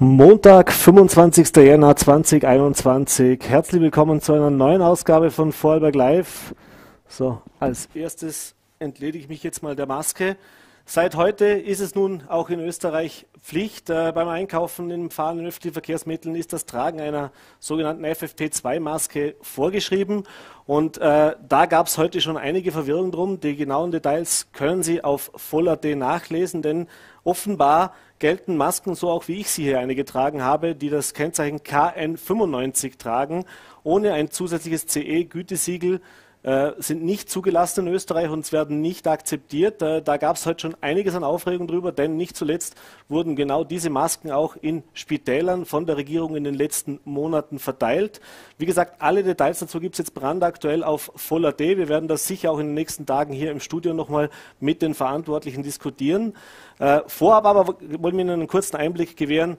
Montag, 25. Jänner 2021. Herzlich willkommen zu einer neuen Ausgabe von Vorarlberg Live. So, als erstes entledige ich mich jetzt mal der Maske. Seit heute ist es nun auch in Österreich Pflicht. Beim Einkaufen im Fahren in öffentlichen Verkehrsmitteln ist das Tragen einer sogenannten FFP2-Maske vorgeschrieben. Und da gab es heute schon einige Verwirrung drum. Die genauen Details können Sie auf VOL.AT nachlesen, denn offenbar gelten Masken, so auch wie ich sie hier eine getragen habe, die das Kennzeichen KN95 tragen, ohne ein zusätzliches CE-Gütesiegel, sind nicht zugelassen in Österreich und werden nicht akzeptiert. Da gab es heute schon einiges an Aufregung drüber, denn nicht zuletzt wurden genau diese Masken auch in Spitälern von der Regierung in den letzten Monaten verteilt. Wie gesagt, alle Details dazu gibt es jetzt brandaktuell auf VOL.AT. Wir werden das sicher auch in den nächsten Tagen hier im Studio nochmal mit den Verantwortlichen diskutieren. Vorab aber wollen wir Ihnen einen kurzen Einblick gewähren,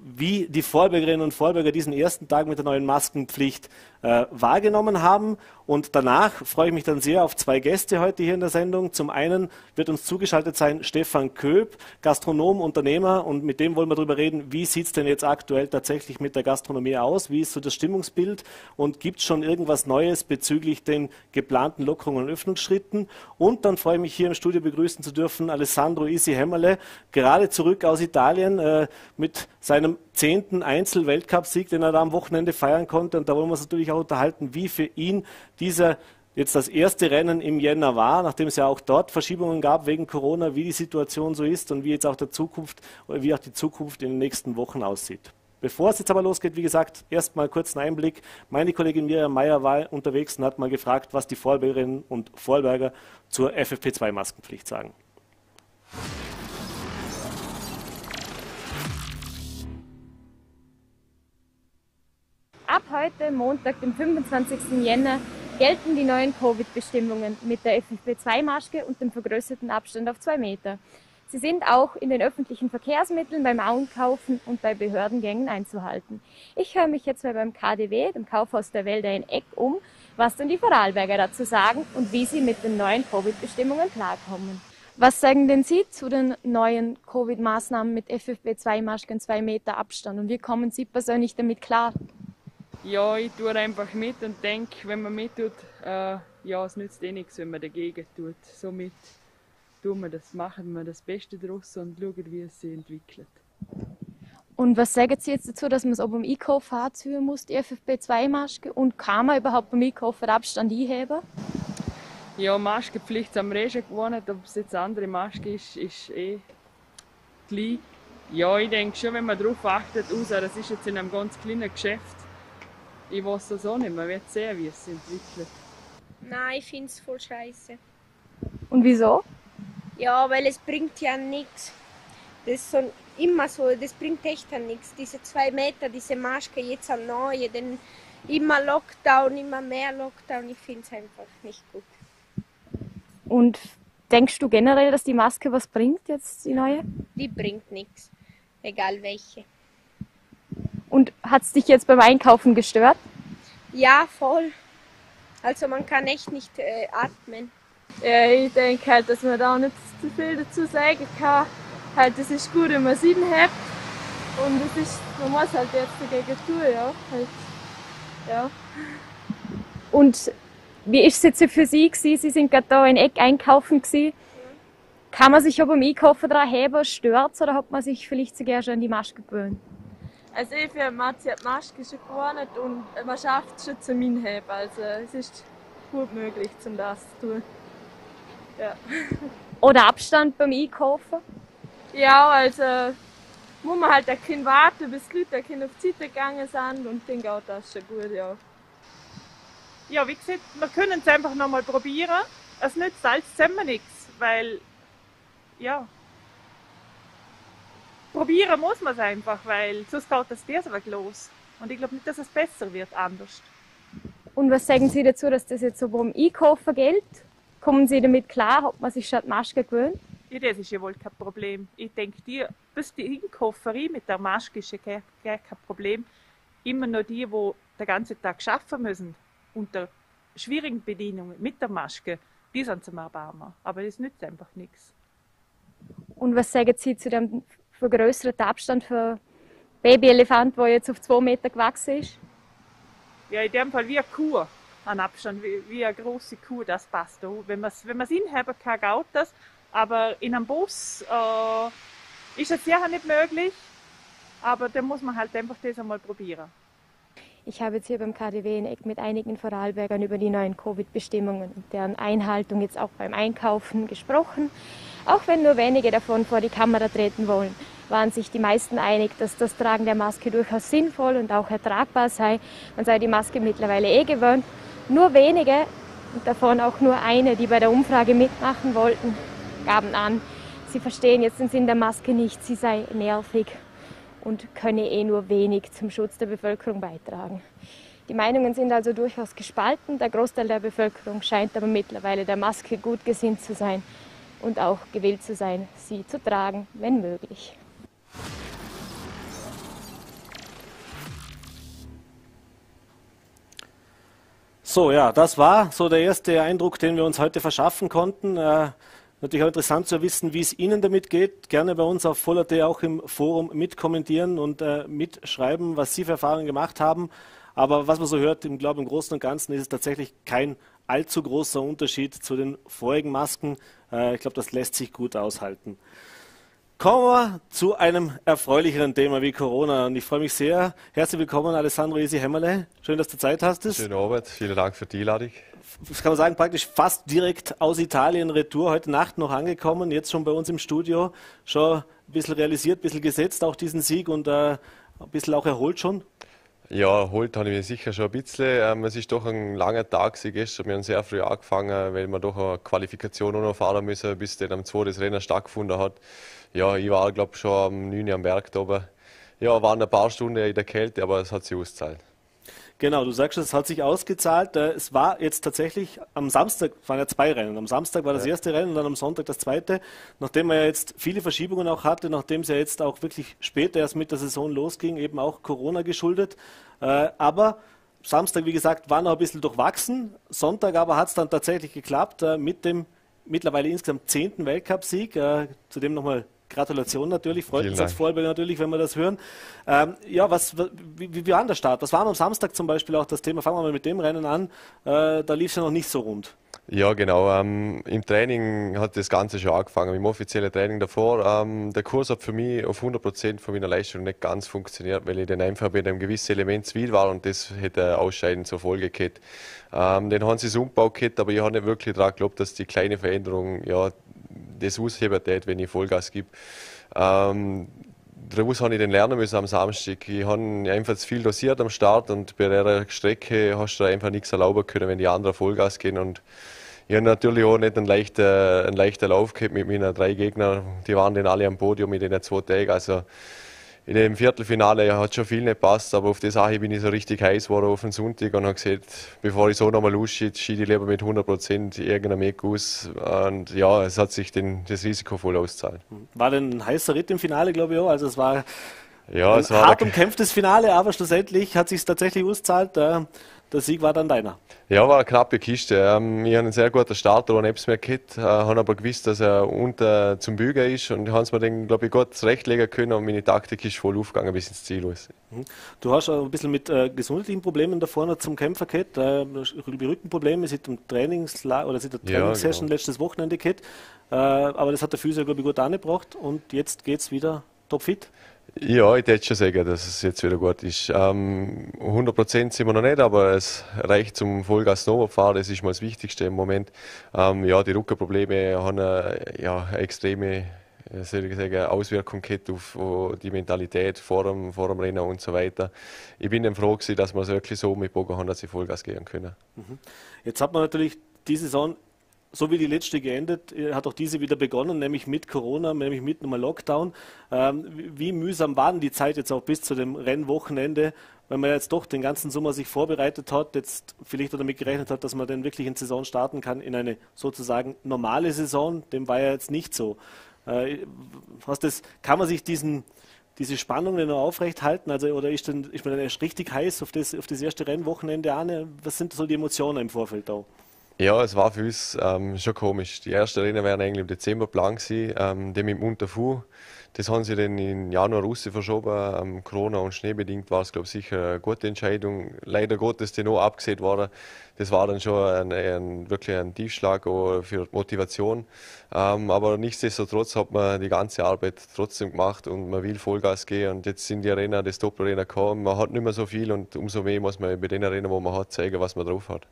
wie die Vorarlbergerinnen und Vorarlberger diesen ersten Tag mit der neuen Maskenpflicht wahrgenommen haben. Und danach freue ich mich dann sehr auf zwei Gäste heute hier in der Sendung. Zum einen wird uns zugeschaltet sein Stefan Köb, Gastronom, Unternehmer, und mit dem wollen wir darüber reden, wie sieht es denn jetzt aktuell tatsächlich mit der Gastronomie aus, wie ist so das Stimmungsbild und gibt es schon irgendwas Neues bezüglich den geplanten Lockerungen und Öffnungsschritten. Und dann freue ich mich hier im Studio begrüßen zu dürfen Alessandro Hämmerle, gerade zurück aus Italien mit seinem 10. Einzel-Weltcup-Sieg, den er da am Wochenende feiern konnte. Und da wollen wir uns natürlich auch unterhalten, wie für ihn dieser jetzt das erste Rennen im Jänner war, nachdem es ja auch dort Verschiebungen gab wegen Corona, wie die Situation so ist und wie jetzt auch die Zukunft in den nächsten Wochen aussieht. Bevor es jetzt aber losgeht, wie gesagt, erstmal kurz einen Einblick. Meine Kollegin Miriam Mayer war unterwegs und hat mal gefragt, was die Vorarlbergerinnen und Vorarlberger zur FFP2-Maskenpflicht sagen. Ab heute, Montag, dem 25. Jänner, gelten die neuen Covid-Bestimmungen mit der FFP2-Maske und dem vergrößerten Abstand auf 2 Meter. Sie sind auch in den öffentlichen Verkehrsmitteln, beim Einkaufen und bei Behördengängen einzuhalten. Ich höre mich jetzt mal beim KDW, dem Kaufhaus der Wälder in Eck, um, was denn die Vorarlberger dazu sagen und wie sie mit den neuen Covid-Bestimmungen klarkommen. Was sagen denn Sie zu den neuen Covid-Maßnahmen mit FFP2-Masken, 2 Meter Abstand, und wie kommen Sie persönlich damit klar? Ja, ich tue einfach mit und denke, wenn man mittut, ja, es nützt eh nichts, wenn man dagegen tut. Somit tun wir das, machen wir das Beste draus und schauen, wie es sich entwickelt. Und was sagen Sie jetzt dazu, dass man es auch beim Einkaufen anziehen muss, die FFP2-Maske? Und kann man überhaupt beim Einkaufen Abstand einheben? Ja, Maskenpflicht haben wir eh schon gewonnen. Ob es jetzt eine andere Maske ist, ist eh gleich. Ja, ich denke schon, wenn man darauf achtet, außer das ist jetzt in einem ganz kleinen Geschäft. Ich weiß das auch nicht, man wird sehen, wie es sich entwickelt. Nein, ich finde es voll scheiße. Und wieso? Ja, weil es bringt ja nichts. Das ist so, immer so, das bringt echt ja nichts. Diese 2 Meter, diese Maske, jetzt eine neue, denn immer Lockdown, immer mehr Lockdown, ich finde es einfach nicht gut. Und denkst du generell, dass die Maske was bringt, jetzt die neue? Die bringt nichts, egal welche. Und hat es dich jetzt beim Einkaufen gestört? Ja, voll. Also man kann echt nicht atmen. Ja, ich denke halt, dass man da auch nicht zu viel dazu sagen kann. Halt, das ist gut, wenn man es hat. Und das ist, man muss halt jetzt dagegen tun, ja. Halt, ja. Und wie ist es jetzt für Sie gewesen? Sie sind gerade da in Eck einkaufen gewesen. Ja. Kann man sich aber beim Einkaufen daran heben, stört es, oder hat man sich vielleicht sogar schon an die Maske gewöhnt? Also ich finde, Matzi hat die Maske schon gewonnen und man schafft es schon zum Inheben. Also es ist gut möglich, um das zu tun. Ja. Oder Abstand beim Einkaufen? Ja, also muss man halt ein bisschen warten, bis die Leute auf die Seite gegangen sind, und ich denke auch, das ist schon gut, ja. Ja, wie gesagt, wir können es einfach nochmal probieren. Es nützt alles zusammen nichts, weil, ja, probieren muss man es einfach, weil sonst geht das Dirnsweg los. Und ich glaube nicht, dass es besser wird, anders. Und was sagen Sie dazu, dass das jetzt so beim Einkaufen gilt? Kommen Sie damit klar? Hat man sich schon die Maske gewöhnt? Ja, das ist ja wohl kein Problem. Ich denke, die Einkauferei mit der Maske ist ja kein Problem. Immer nur die den ganzen Tag arbeiten müssen, unter schwierigen Bedingungen mit der Maske, die sind zum Erbarmen. Aber das nützt einfach nichts. Und was sagen Sie zu dem vergrößerten Abstand für Babyelefant, der jetzt auf 2 Meter gewachsen ist? Ja, in dem Fall wie eine Kuh an Abstand, wie eine große Kuh, das passt auch. Wenn man es hinhaben kann, geht das. Aber in einem Bus ist es sicher nicht möglich. Aber dann muss man halt einfach das einmal probieren. Ich habe jetzt hier beim KDW in Eck mit einigen Vorarlbergern über die neuen Covid-Bestimmungen und deren Einhaltung jetzt auch beim Einkaufen gesprochen. Auch wenn nur wenige davon vor die Kamera treten wollen, waren sich die meisten einig, dass das Tragen der Maske durchaus sinnvoll und auch ertragbar sei. Man sei die Maske mittlerweile eh gewöhnt. Nur wenige, und davon auch nur eine, die bei der Umfrage mitmachen wollten, gaben an, sie verstehen jetzt den Sinn der Maske nicht, sie sei nervig und könne eh nur wenig zum Schutz der Bevölkerung beitragen. Die Meinungen sind also durchaus gespalten. Der Großteil der Bevölkerung scheint aber mittlerweile der Maske gut gesinnt zu sein und auch gewillt zu sein, sie zu tragen, wenn möglich. So, ja, das war so der erste Eindruck, den wir uns heute verschaffen konnten. Natürlich auch interessant zu wissen, wie es Ihnen damit geht. Gerne bei uns auf VOL.AT auch im Forum mitkommentieren und mitschreiben, was Sie für Erfahrungen gemacht haben. Aber was man so hört, ich glaube, im Großen und Ganzen ist es tatsächlich kein allzu großer Unterschied zu den vorigen Masken. Ich glaube, das lässt sich gut aushalten. Kommen wir zu einem erfreulicheren Thema wie Corona. Und ich freue mich sehr. Herzlich willkommen, Alessandro Hämmerle. Schön, dass du Zeit hast. Schönen Abend. Vielen Dank für die Einladung. Das kann man sagen, praktisch fast direkt aus Italien retour. Heute Nacht noch angekommen, jetzt schon bei uns im Studio. Schon ein bisschen realisiert, ein bisschen gesetzt, auch diesen Sieg und ein bisschen auch erholt schon. Ja, erholt habe ich mich sicher schon ein bisschen. Es ist doch ein langer Tag. Gestern haben wir sehr früh angefangen, weil wir doch eine Qualifikation noch fahren müssen, bis dann am 2. das Rennen stattgefunden hat. Ja, ich war, glaube ich, schon um 9 Uhr am Berg oben. Ja, waren ein paar Stunden in der Kälte, aber es hat sich ausgezahlt. Genau, du sagst schon, es hat sich ausgezahlt. Es war jetzt tatsächlich am Samstag, waren ja 2 Rennen. Am Samstag war das erste Rennen und dann am Sonntag das zweite. Nachdem man ja jetzt viele Verschiebungen auch hatte, nachdem es ja jetzt auch wirklich später erst mit der Saison losging, eben auch Corona geschuldet. Aber Samstag, wie gesagt, war noch ein bisschen durchwachsen. Sonntag aber hat es dann tatsächlich geklappt mit dem mittlerweile insgesamt 10. Weltcupsieg. Zu dem nochmal Gratulation natürlich, freut uns als Vorarlberger natürlich, wenn wir das hören. Ja, wie war der Start? Was war am Samstag zum Beispiel auch das Thema? Fangen wir mal mit dem Rennen an. Da lief es ja noch nicht so rund. Ja, genau. Im Training hat das Ganze schon angefangen, im offiziellen Training davor. Der Kurs hat für mich auf 100% von meiner Leistung nicht ganz funktioniert, weil ich dann einfach bei einem gewissen Element zu viel war und das hätte ausscheidend zur Folge gehabt. Den haben sie es umgebaut gehabt, aber ich habe nicht wirklich daran geglaubt, dass die kleine Veränderung ja das ausheben tät, wenn ich Vollgas gebe. Daraus habe ich dann lernen müssen am Samstag. Ich habe einfach zu viel dosiert am Start und bei der Strecke hast du einfach nichts erlauben können, wenn die anderen Vollgas gehen. Und ich habe natürlich auch nicht einen leichten Lauf gehabt mit meinen 3 Gegnern. Die waren dann alle am Podium in den 2 Tagen. Also in dem Viertelfinale hat schon viel nicht gepasst, aber auf die Sache bin ich so richtig heiß geworden auf den Sonntag und habe gesagt, bevor ich so nochmal ausschiede, schiede ich lieber mit 100% irgendeinem Weg aus. Und ja, es hat sich das Risiko voll ausgezahlt. War denn ein heißer Ritt im Finale, glaube ich auch? Also es war ein hart umkämpftes Finale, aber schlussendlich hat es sich tatsächlich ausgezahlt. Der Sieg war dann deiner. Ja, war eine knappe Kiste. Ich habe einen sehr guten Start und nichts mehr gehabt, habe aber gewusst, dass er unten zum Bügeln ist und haben es mir dann, glaube ich, gut zurechtlegen können und meine Taktik ist voll aufgegangen bis ins Ziel los. Du hast auch ein bisschen mit gesundheitlichen Problemen da vorne zum Kämpfer gehabt, Rückenprobleme seit der Trainingssession letztes Wochenende gehabt, aber das hat der Physio, glaube ich, gut angebracht und jetzt geht es wieder topfit. Ja, ich würde schon sagen, dass es jetzt wieder gut ist. 100% sind wir noch nicht, aber es reicht zum Vollgas runterfahren. Das ist mal das Wichtigste im Moment. Ja, die Rückenprobleme haben eine extreme Auswirkung gehabt auf die Mentalität vor dem Rennen und so weiter. Ich bin dann froh gewesen, dass wir es wirklich so mitbogen haben, dass ich Vollgas geben können. Jetzt hat man natürlich die Saison, so wie die letzte geendet, hat auch diese wieder begonnen, nämlich mit Corona, nämlich mit einem Lockdown. Wie mühsam war denn die Zeit jetzt auch bis zu dem Rennwochenende, weil man jetzt doch den ganzen Sommer sich vorbereitet hat, jetzt vielleicht auch damit gerechnet hat, dass man dann wirklich in Saison starten kann, in eine sozusagen normale Saison, dem war ja jetzt nicht so. Kann man sich diese Spannung denn noch aufrecht halten? Also, oder ist man dann erst richtig heiß auf das erste Rennwochenende an? Was sind so die Emotionen im Vorfeld da? Ja, es war für uns schon komisch. Die ersten Rennen wären eigentlich im Dezember geplant gewesen, dem im Unterfuhr. Das haben sie dann im Januar raus verschoben. Corona und schneebedingt war es, glaube ich, sicher eine gute Entscheidung. Leider Gottes, die noch abgesehen worden. Das war dann schon wirklich ein Tiefschlag auch für die Motivation. Aber nichtsdestotrotz hat man die ganze Arbeit trotzdem gemacht und man will Vollgas gehen. Und jetzt sind die Arena, das Doppelrennen gekommen. Man hat nicht mehr so viel und umso mehr muss man bei den Arenen, wo man hat, zeigen, was man drauf hat.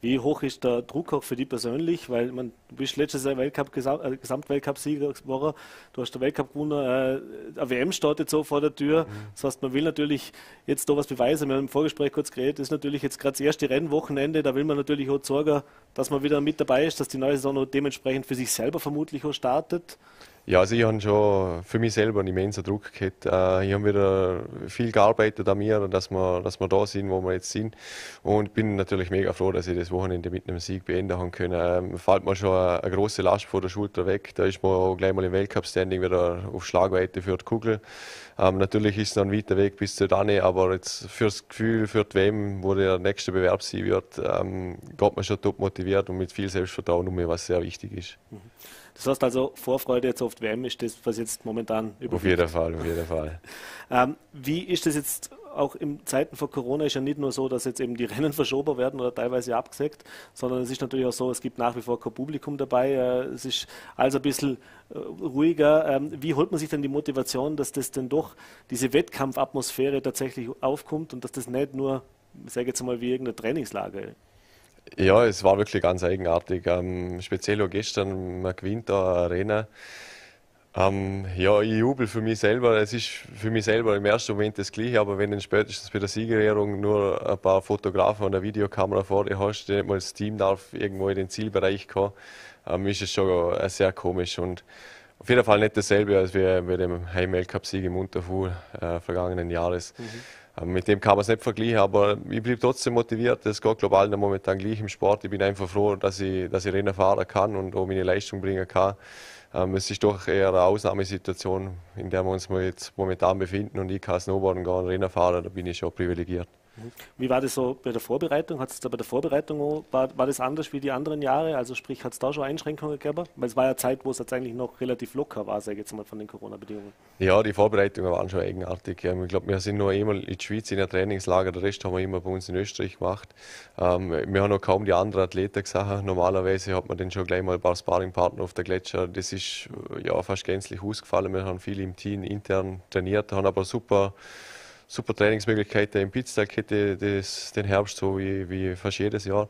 Wie hoch ist der Druck auch für dich persönlich? Weil man, du bist letztes Jahr Gesamtweltcup-Sieger geworden, du hast den Weltcup eine WM startet so vor der Tür. Das heißt, man will natürlich jetzt da was beweisen. Wir haben im Vorgespräch kurz geredet, das ist natürlich jetzt gerade das erste Rennwochenende. Da will man natürlich auch sorgen, dass man wieder mit dabei ist, dass die neue Saison auch dementsprechend für sich selber vermutlich auch startet. Ja, also ich habe schon für mich selber einen immensen Druck gehabt. Ich habe wieder viel gearbeitet an mir, dass wir da sind, wo wir jetzt sind. Und bin natürlich mega froh, dass ich das Wochenende mit einem Sieg beenden haben können. Fällt mir schon eine große Last von der Schulter weg. Da ist man auch gleich mal im Weltcup-Standing wieder auf Schlagweite für die Kugel. Natürlich ist es noch ein weiter Weg bis zu Dane, aber jetzt für das Gefühl, für die WM, wo der nächste Bewerb sein wird, geht man schon top motiviert und mit viel Selbstvertrauen um mich, was sehr wichtig ist. Das heißt also, Vorfreude jetzt auf die WM ist das, was jetzt momentan überwiegt. Auf jeden Fall. Wie ist das jetzt auch in Zeiten von Corona? Ist ja nicht nur so, dass jetzt eben die Rennen verschoben werden oder teilweise abgesagt, sondern es ist natürlich auch so, es gibt nach wie vor kein Publikum dabei. Es ist also ein bisschen ruhiger. Wie holt man sich denn die Motivation, dass das denn doch diese Wettkampfatmosphäre tatsächlich aufkommt und dass das nicht nur, ich sage jetzt mal, wie irgendein Trainingslager ist? Ja, es war wirklich ganz eigenartig. Speziell auch gestern, man gewinnt da eine Arena. Ja, ich jubel für mich selber. Es ist für mich selber im ersten Moment das Gleiche, aber wenn du spätestens bei der Siegerehrung nur ein paar Fotografen und eine Videokamera vor dir hast, die nicht mal das Team darf irgendwo in den Zielbereich kommen, ist es schon sehr komisch. Und auf jeden Fall nicht dasselbe als bei dem Heim-Weltcup-Sieg im Unterfuhr vergangenen Jahres. Mit dem kann man es nicht vergleichen, aber ich bleibe trotzdem motiviert. Das geht global momentan gleich im Sport. Ich bin einfach froh, dass ich Rennen fahren kann und auch meine Leistung bringen kann. Es ist doch eher eine Ausnahmesituation, in der wir uns jetzt momentan befinden. Und ich kann Snowboarden gehen, Rennen fahren, da bin ich schon privilegiert. Wie war das so bei der Vorbereitung? Hat es da bei der Vorbereitung auch, war das anders wie die anderen Jahre? Also sprich, hat es da schon Einschränkungen gegeben? Weil es war ja Zeit, wo es jetzt eigentlich noch relativ locker war, sage ich jetzt mal, von den Corona-Bedingungen. Ja, die Vorbereitungen waren schon eigenartig. Ich glaube, wir sind nur einmal in der Schweiz in einem Trainingslager, den Rest haben wir immer bei uns in Österreich gemacht. Wir haben noch kaum die anderen Athleten gesehen. Normalerweise hat man dann schon gleich mal ein paar Sparringpartner auf der Gletscher. Das ist ja fast gänzlich ausgefallen. Wir haben viel im Team intern trainiert, haben aber super Trainingsmöglichkeiten im Pitztal den Herbst, so wie fast jedes Jahr.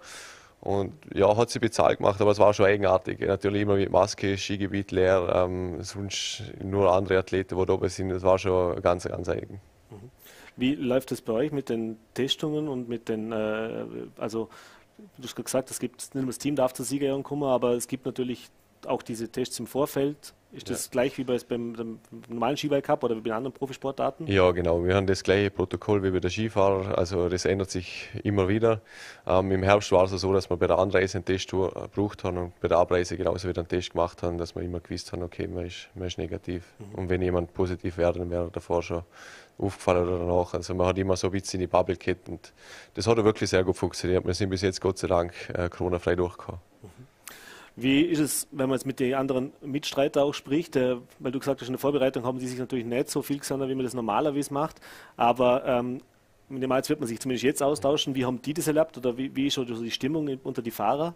Und ja, hat sie bezahlt gemacht, aber es war schon eigenartig. Natürlich immer mit Maske, Skigebiet leer, sonst nur andere Athleten, die dabei sind. Das war schon ganz eigen. Wie läuft das bei euch mit den Testungen und mit den, also du hast gesagt, es gibt nicht nur das Team darf zur Siegerehrung kommen, aber es gibt natürlich auch diese Tests im Vorfeld. Ist das gleich wie beim normalen Skiweltcup oder wie bei anderen Profisportarten? Ja, genau. Wir haben das gleiche Protokoll wie bei den Skifahrern. Also das ändert sich immer wieder. Im Herbst war es also so, dass wir bei der Anreise einen Test gebraucht haben und bei der Abreise genauso wieder einen Test gemacht haben, dass wir immer gewusst haben, okay, man ist negativ. Und wenn jemand positiv wäre, dann wäre er davor schon aufgefallen oder danach. Also man hat immer so ein bisschen in die Bubble gehabt und das hat wirklich sehr gut funktioniert. Wir sind bis jetzt Gott sei Dank Corona-frei durchgekommen. Wie ist es, wenn man jetzt mit den anderen Mitstreitern auch spricht? Weil du gesagt hast, in der Vorbereitung haben sie sich natürlich nicht so viel gesehen, wie man das normalerweise macht. Aber jetzt wird man sich zumindest jetzt austauschen. Wie haben die das erlebt oder wie ist die Stimmung unter die Fahrer?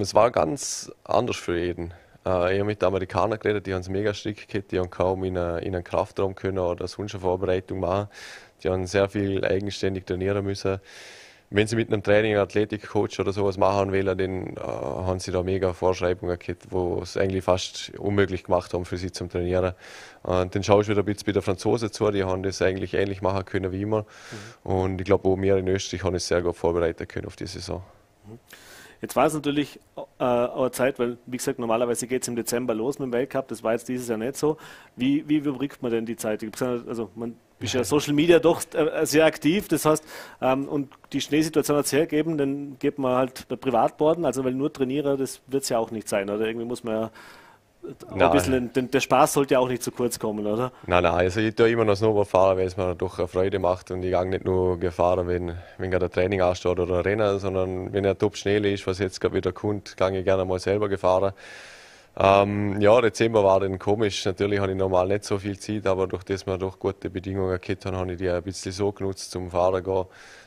Es war ganz anders für jeden. Ich habe mit den Amerikanern geredet, die haben es mega strikt gehabt, die haben kaum in einen Kraftraum können oder sonst eine Vorbereitung machen. Die haben sehr viel eigenständig trainieren müssen. Wenn sie mit einem Training, einem Athletikcoach oder sowas machen wollen, dann haben sie da mega Vorschreibungen gehabt, die es eigentlich fast unmöglich gemacht haben für sie zum Trainieren. Und dann schaue ich wieder ein bisschen bei den Franzosen zu, die haben das eigentlich ähnlich machen können wie immer. Und ich glaube, auch wir in Österreich haben es sehr gut vorbereitet können auf die Saison. Jetzt war es natürlich eine Zeit, weil, wie gesagt, normalerweise geht es im Dezember los mit dem Weltcup, das war jetzt dieses Jahr nicht so. Wie überbrückt man denn die Zeit? Also, man bist ja Social Media doch sehr aktiv, das heißt, und die Schneesituation hat es hergegeben, dann geht man halt Privatboarden, also weil nur Trainierer, das wird es ja auch nicht sein, oder irgendwie muss man ja Ein bisschen, der Spaß sollte ja auch nicht zu kurz kommen, oder? Nein, nein, also ich tue immer noch Snowboard fahren, weil es mir doch eine Freude macht und ich gehe nicht nur Gefahren, wenn gerade ein Training ansteht oder ein Rennen, sondern wenn er top schnell ist, was jetzt gerade wieder kommt, gehe ich gerne mal selber Gefahren. Ja, Dezember war dann komisch, natürlich habe ich normal nicht so viel Zeit, aber durch das wir doch gute Bedingungen gehabt haben, habe ich die ein bisschen so genutzt zum Fahren gehen.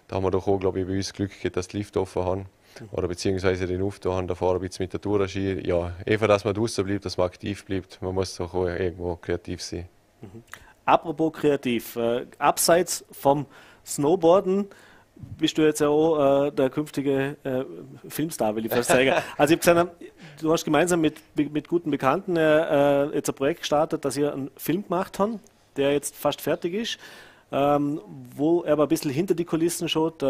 Da haben wir doch auch, glaube ich, bei uns Glück gehabt, dass die Lift offen haben. Oder beziehungsweise den Auftrag haben, davor ein bisschen mit der Tourenski. Ja, einfach, dass man draußen bleibt, dass man aktiv bleibt. Man muss doch auch irgendwo kreativ sein. Mhm. Apropos kreativ. Abseits vom Snowboarden bist du jetzt ja auch der künftige Filmstar, will ich fast sagen. Also, ich habe gesehen, du hast gemeinsam mit guten Bekannten jetzt ein Projekt gestartet, dass ihr einen Film gemacht habt, der jetzt fast fertig ist. Wo er aber ein bisschen hinter die Kulissen schaut,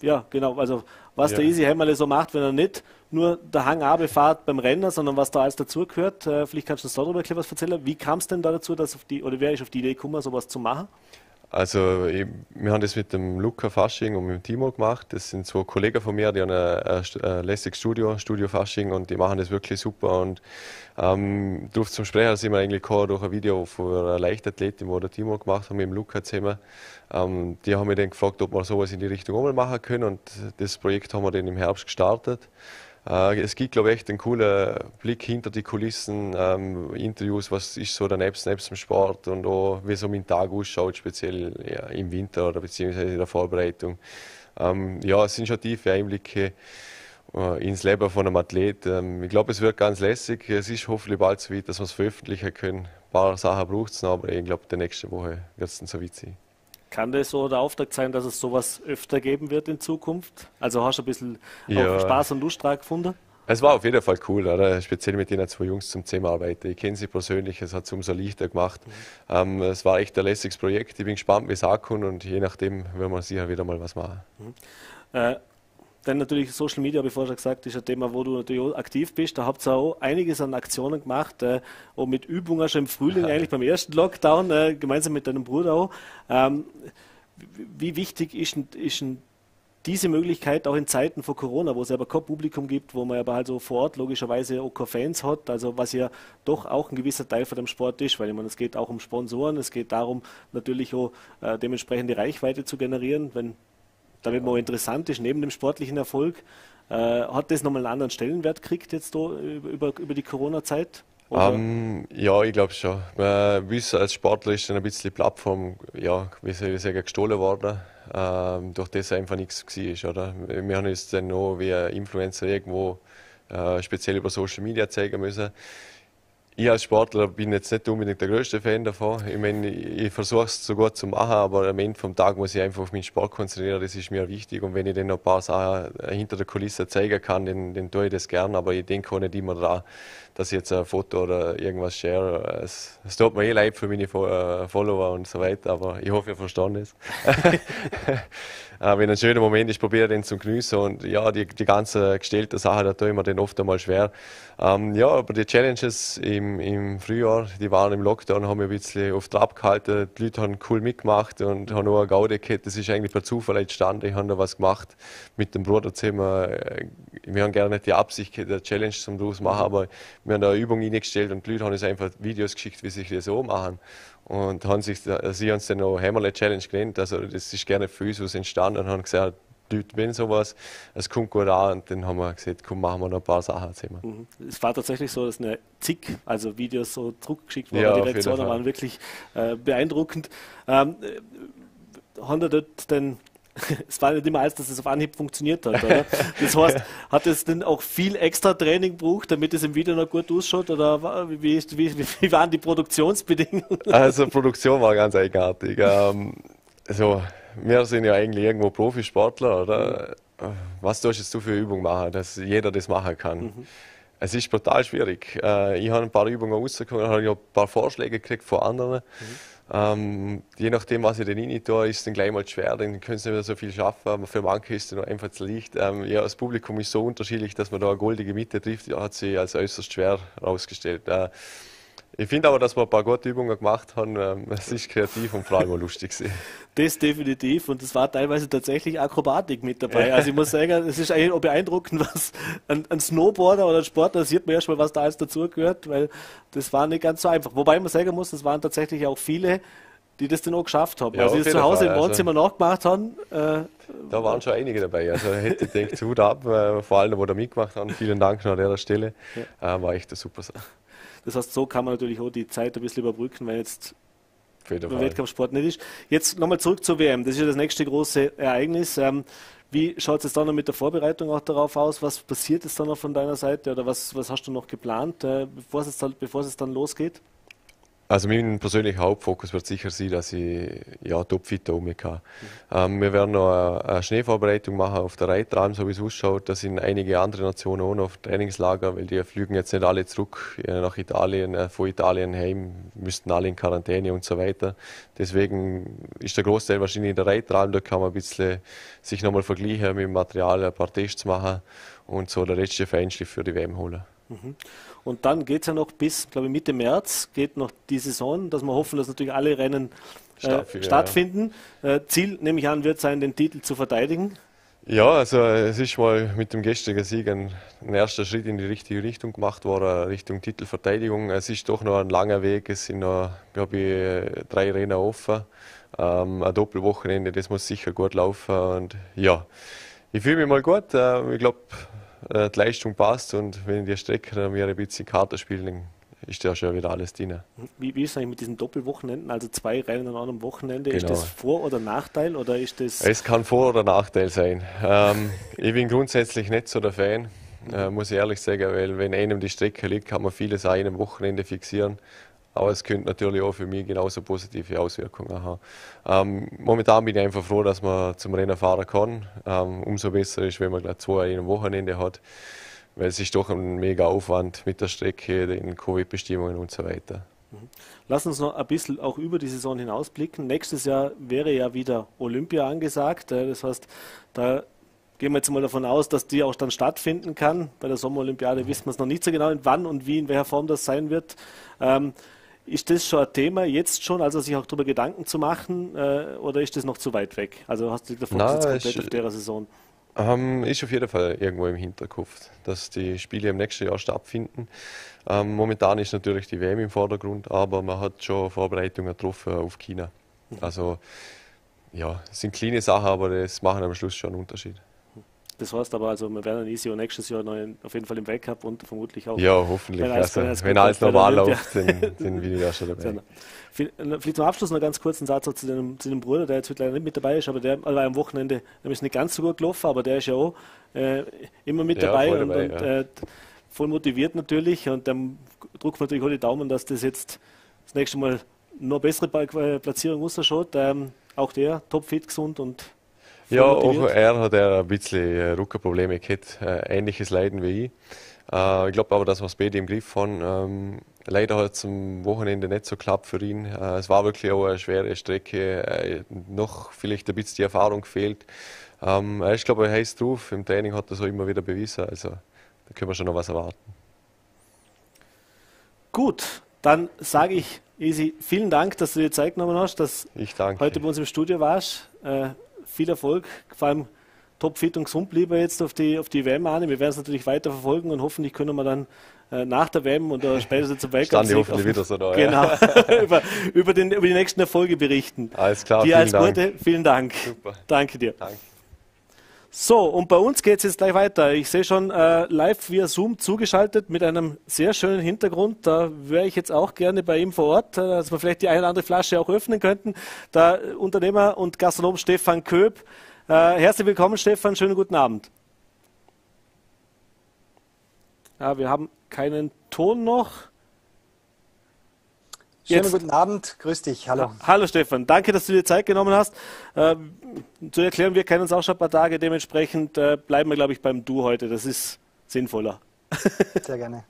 ja genau, also was der Easy Hämmerle so macht, wenn er nicht nur der Hang runterfährt beim Rennen, sondern was da alles dazugehört. Vielleicht kannst du uns darüber etwas erzählen. Wie kam es denn da dazu, dass oder wer ist auf die Idee gekommen, sowas zu machen? Also wir haben das mit dem Luca Fasching und mit dem Timo gemacht. Das sind zwei Kollegen von mir, die haben ein lässiges Studio Fasching und die machen das wirklich super. Und durch zum Sprecher sind wir eigentlich gekommen durch ein Video von einer Leichtathletin, wo der Timo gemacht hat mit dem Luca zusammen. Die haben mich dann gefragt, ob wir sowas in die Richtung auch mal machen können, und das Projekt haben wir dann im Herbst gestartet. Es gibt, glaube ich, echt einen coolen Blick hinter die Kulissen, Interviews, was ist so der nebst dem Sport und auch wie so mein Tag ausschaut, speziell ja, im Winter oder beziehungsweise in der Vorbereitung. Ja, es sind schon tiefe Einblicke ins Leben von einem Athlet. Ich glaube, es wird ganz lässig. Es ist hoffentlich bald so weit, dass wir es veröffentlichen können. Ein paar Sachen braucht es noch, aber ich glaube, die nächste Woche wird es dann so weit sein. Kann das so der Auftrag sein, dass es sowas öfter geben wird in Zukunft? Also hast du ein bisschen auch Spaß und Lust dran gefunden? Es war auf jeden Fall cool, oder? Speziell mit den zwei Jungs zum Zusammenarbeiten. Ich kenne sie persönlich, es hat es umso leichter gemacht. Es war echt ein lässiges Projekt. Ich bin gespannt, wie es ankommt, und je nachdem werden wir sicher wieder mal was machen. Dann natürlich Social Media, habe ich vorher schon gesagt, ist ein Thema, wo du natürlich auch aktiv bist. Da habt ihr auch einiges an Aktionen gemacht, auch mit Übungen schon im Frühling, eigentlich beim ersten Lockdown, gemeinsam mit deinem Bruder auch. Wie wichtig ist diese Möglichkeit auch in Zeiten von Corona, wo es aber kein Publikum gibt, wo man aber halt so vor Ort logischerweise auch keine Fans hat, also was ja doch auch ein gewisser Teil von dem Sport ist, weil ich meine, es geht auch um Sponsoren, es geht darum, natürlich auch dementsprechende Reichweite zu generieren, damit man auch interessant ist, neben dem sportlichen Erfolg. Hat das nochmal einen anderen Stellenwert gekriegt jetzt da über die Corona-Zeit? Ja, ich glaube schon. Uns als Sportler ist dann ein bisschen die Plattform, ja, wie soll ich sagen, gestohlen worden, durch das einfach nichts war, oder? Wir haben uns dann noch wie Influencer irgendwo speziell über Social Media zeigen müssen. Ich als Sportler bin jetzt nicht unbedingt der größte Fan davon. Ich meine, ich versuche es so gut zu machen, aber am Ende vom Tag muss ich einfach auf meinen Sport konzentrieren, das ist mir wichtig. Und wenn ich dann noch ein paar Sachen hinter der Kulisse zeigen kann, dann tue ich das gerne. Aber ich denke auch nicht immer daran, dass ich jetzt ein Foto oder irgendwas share. Es tut mir eh leid für meine Follower und so weiter, aber ich hoffe, ihr verstanden es. Wenn ein schöner Moment ist, probiere ich den zu genießen, und ja, die ganzen gestellten Sachen, da tue ich mir den oft einmal schwer. Ja, aber die Challenges im Frühjahr, die waren im Lockdown, haben wir ein bisschen auf Trab gehalten, die Leute haben cool mitgemacht und haben auch eine Gaude gehabt. Das ist eigentlich per Zufall entstanden, ich habe da was gemacht mit dem Bruder zusammen. Wir haben gerne nicht die Absicht, eine Challenge zum Schluss machen, aber wir haben da eine Übung reingestellt und die Leute haben uns einfach Videos geschickt, wie sie das so machen. Und sie haben es dann noch Hämmerle Challenge genannt, also das ist gerne für uns was entstanden, und haben gesagt, die Leute wollen sowas, es kommt gut an, und dann haben wir gesagt, komm, machen wir noch ein paar Sachen zusammen. Es war tatsächlich so, dass eine zig, also Videos so zurückgeschickt wurden, ja, die Reaktionen waren wirklich beeindruckend. Haben dort denn, es war nicht immer alles, dass es auf Anhieb funktioniert hat, oder? Das heißt, hat es denn auch viel extra Training gebraucht, damit es im Video noch gut ausschaut? Oder wie waren die Produktionsbedingungen? Also, die Produktion war ganz eigenartig. Wir sind ja eigentlich irgendwo Profisportler, oder? Was tust du für Übungen machen, dass jeder das machen kann? Es ist brutal schwierig. Ich habe ein paar Übungen rausgekommen, habe ich ein paar Vorschläge gekriegt von anderen. Je nachdem, was ich denn rein tue, ist es dann gleich mal schwer, dann können sie nicht mehr so viel schaffen, aber für manche ist es dann einfach zu leicht. Ja, das Publikum ist so unterschiedlich, dass man da eine goldige Mitte trifft, hat sich als äußerst schwer herausgestellt. Ich finde aber, dass wir ein paar gute Übungen gemacht haben. Es ist kreativ und vor allem auch lustig gewesen. Das definitiv, und es war teilweise tatsächlich Akrobatik mit dabei. Also ich muss sagen, es ist eigentlich auch beeindruckend, was ein Snowboarder oder ein Sportler, sieht man ja schon mal, was da alles dazugehört, weil das war nicht ganz so einfach. Wobei man sagen muss, es waren tatsächlich auch viele, die das dann auch geschafft haben. Ja, also die das zu Hause im Wohnzimmer nachgemacht haben. Da waren schon einige dabei. Also hätte ich gedacht, Hut ab, vor allem, wo da mitgemacht haben. Vielen Dank schon an der Stelle. Ja. War echt eine super Sache. Das heißt, so kann man natürlich auch die Zeit ein bisschen überbrücken, weil jetzt der Wettkampfsport nicht ist. Jetzt nochmal zurück zur WM. Das ist ja das nächste große Ereignis. Wie schaut es jetzt dann noch mit der Vorbereitung auch darauf aus? Was passiert jetzt dann noch von deiner Seite? Oder was hast du noch geplant, bevor es jetzt dann losgeht? Also mein persönlicher Hauptfokus wird sicher sein, dass ich ja, topfit da rumkomme. Wir werden noch eine Schneevorbereitung machen auf der Reitraum, so wie es ausschaut. Da sind einige andere Nationen auch noch auf Trainingslager, weil die fliegen jetzt nicht alle zurück nach Italien, von Italien heim, müssten alle in Quarantäne und so weiter. Deswegen ist der Großteil wahrscheinlich in der Reitraum, da kann man ein bisschen sich nochmal vergleichen mit dem Material, ein paar Tests machen und so der letzte Feinschliff für die WM holen. Und dann geht es ja noch bis, glaube ich, Mitte März geht noch die Saison, dass wir hoffen, dass natürlich alle Rennen stattfinden. Ja. Ziel, nehme ich an, wird sein, den Titel zu verteidigen. Ja, also es ist mal mit dem gestrigen Sieg ein erster Schritt in die richtige Richtung gemacht worden, Richtung Titelverteidigung. Es ist doch noch ein langer Weg, es sind noch, glaube ich, 3 Rennen offen. Ein Doppelwochenende, das muss sicher gut laufen. Und ja, ich fühle mich mal gut. Ich glaube, die Leistung passt, und wenn die Strecken mir ein bisschen Karte spielen, dann ist ja schon wieder alles drin. Wie ist es eigentlich mit diesen Doppelwochenenden, also 2 Rennen an einem Wochenende? Genau. Ist das Vor- oder Nachteil? Oder ist das es kann Vor- oder Nachteil sein. Ich bin grundsätzlich nicht so der Fan, muss ich ehrlich sagen, weil wenn einem die Strecke liegt, kann man vieles an einem Wochenende fixieren. Aber es könnte natürlich auch für mich genauso positive Auswirkungen haben. Momentan bin ich einfach froh, dass man zum Rennen fahren kann. Umso besser ist, wenn man gleich 2 an einem Wochenende hat, weil es ist doch ein mega Aufwand mit der Strecke, den Covid-Bestimmungen und so weiter. Lass uns noch ein bisschen auch über die Saison hinausblicken. Nächstes Jahr wäre ja wieder Olympia angesagt. Das heißt, da gehen wir jetzt mal davon aus, dass die auch dann stattfinden kann. Bei der Sommerolympiade wissen wir es noch nicht so genau, wann und wie, in welcher Form das sein wird. Ist das schon ein Thema jetzt schon, also sich auch darüber Gedanken zu machen, oder ist das noch zu weit weg? Also hast du den Fokus jetzt komplett auf der Saison? Ist auf jeden Fall irgendwo im Hinterkopf, dass die Spiele im nächsten Jahr stattfinden. Momentan ist natürlich die WM im Vordergrund, aber man hat schon Vorbereitungen getroffen auf China. Also ja, es sind kleine Sachen, aber das machen am Schluss schon einen Unterschied. Das heißt aber, also wir werden nächstes Jahr noch auf jeden Fall im Weltcup und vermutlich auch. Ja, hoffentlich. Wenn alles normal läuft, dann bin ich ja schon dabei. Vielleicht zum Abschluss noch ganz kurz einen Satz zu dem Bruder, der jetzt leider nicht mit dabei ist, aber der war am Wochenende nämlich nicht ganz so gut gelaufen, aber der ist ja auch immer mit dabei und voll motiviert natürlich. Und dann drückt man natürlich auch die Daumen, dass das jetzt das nächste Mal noch bessere Platzierung rausschaut. Auch der topfit, gesund und ja, auch er hat ein bisschen Rückenprobleme gehabt, ähnliches Leiden wie ich. Ich glaube aber, dass wir es beide im Griff haben. Leider hat es am Wochenende nicht so geklappt für ihn. Es war wirklich auch eine schwere Strecke, noch vielleicht ein bisschen die Erfahrung gefehlt. Er ist, glaube ich, heiß drauf, im Training hat er so immer wieder bewiesen, also da können wir schon noch was erwarten. Gut, dann sage ich, Isi, vielen Dank, dass du dir Zeit genommen hast, dass du heute bei uns im Studio warst. Viel Erfolg, vor allem topfit und gesund bleiben jetzt auf die WM an. Wir werden es natürlich weiter verfolgen und hoffentlich können wir dann nach der WM und spätestens zum Weltcup über die nächsten Erfolge berichten. Alles klar, dir alles Gute, vielen Dank. Super. Danke dir. Danke. So, und bei uns geht es jetzt gleich weiter. Ich sehe schon live via Zoom zugeschaltet mit einem sehr schönen Hintergrund. Da wäre ich jetzt auch gerne bei ihm vor Ort, dass wir vielleicht die eine oder andere Flasche auch öffnen könnten. Der Unternehmer und Gastronom Stefan Köb. Herzlich willkommen, Stefan. Schönen guten Abend. Ja, wir haben keinen Ton noch. Schönen guten Abend, grüß dich, hallo. Hallo Stefan, danke, dass du dir Zeit genommen hast. Zu erklären, wir kennen uns auch schon ein paar Tage, dementsprechend bleiben wir, glaube ich, beim Du heute, das ist sinnvoller. Sehr gerne.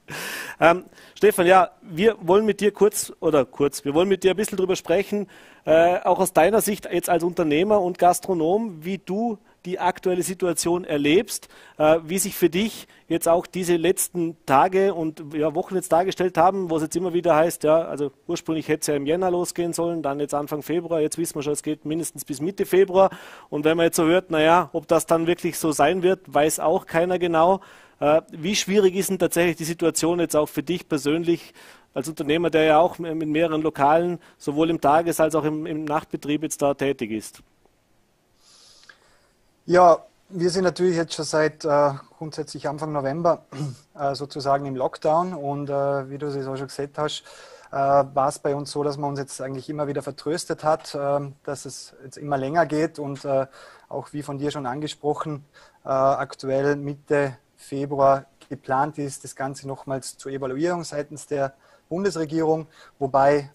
Stefan, ja, wir wollen mit dir ein bisschen drüber sprechen, auch aus deiner Sicht jetzt als Unternehmer und Gastronom, wie du die aktuelle Situation erlebst, wie sich für dich jetzt auch diese letzten Tage und ja, Wochen jetzt dargestellt haben, wo es jetzt immer wieder heißt, ja, also ursprünglich hätte es ja im Jänner losgehen sollen, dann jetzt Anfang Februar, jetzt wissen wir schon, es geht mindestens bis Mitte Februar. Und wenn man jetzt so hört, naja, ob das dann wirklich so sein wird, weiß auch keiner genau. Wie schwierig ist denn tatsächlich die Situation jetzt auch für dich persönlich als Unternehmer, der ja auch in mehreren Lokalen sowohl im Tages- als auch im Nachtbetrieb jetzt da tätig ist? Ja, wir sind natürlich jetzt schon seit grundsätzlich Anfang November sozusagen im Lockdown und wie du es auch schon gesagt hast, war es bei uns so, dass man uns jetzt eigentlich immer wieder vertröstet hat, dass es jetzt immer länger geht und auch wie von dir schon angesprochen, aktuell Mitte Februar geplant ist, das Ganze nochmals zur Evaluierung seitens der Bundesregierung, wobei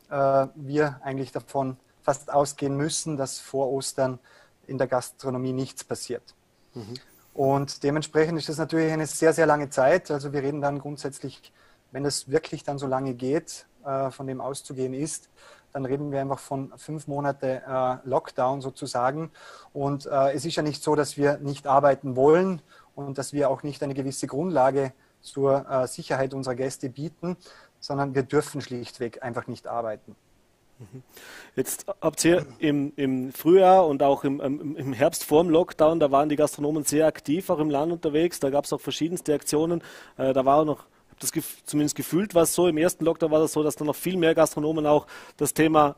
wir eigentlich davon fast ausgehen müssen, dass vor Ostern in der Gastronomie nichts passiert. Mhm. Und dementsprechend ist das natürlich eine sehr, sehr lange Zeit. Also wir reden dann grundsätzlich, wenn es wirklich dann so lange geht, von dem auszugehen ist, dann reden wir einfach von 5 Monate Lockdown sozusagen. Und es ist ja nicht so, dass wir nicht arbeiten wollen und dass wir auch nicht eine gewisse Grundlage zur Sicherheit unserer Gäste bieten, sondern wir dürfen schlichtweg einfach nicht arbeiten. Jetzt habt ihr im Frühjahr und auch im Herbst vor dem Lockdown, da waren die Gastronomen sehr aktiv, auch im Land unterwegs, da gab es auch verschiedenste Aktionen, da war auch noch, zumindest gefühlt war es so, im ersten Lockdown war das so, dass da noch viel mehr Gastronomen auch das Thema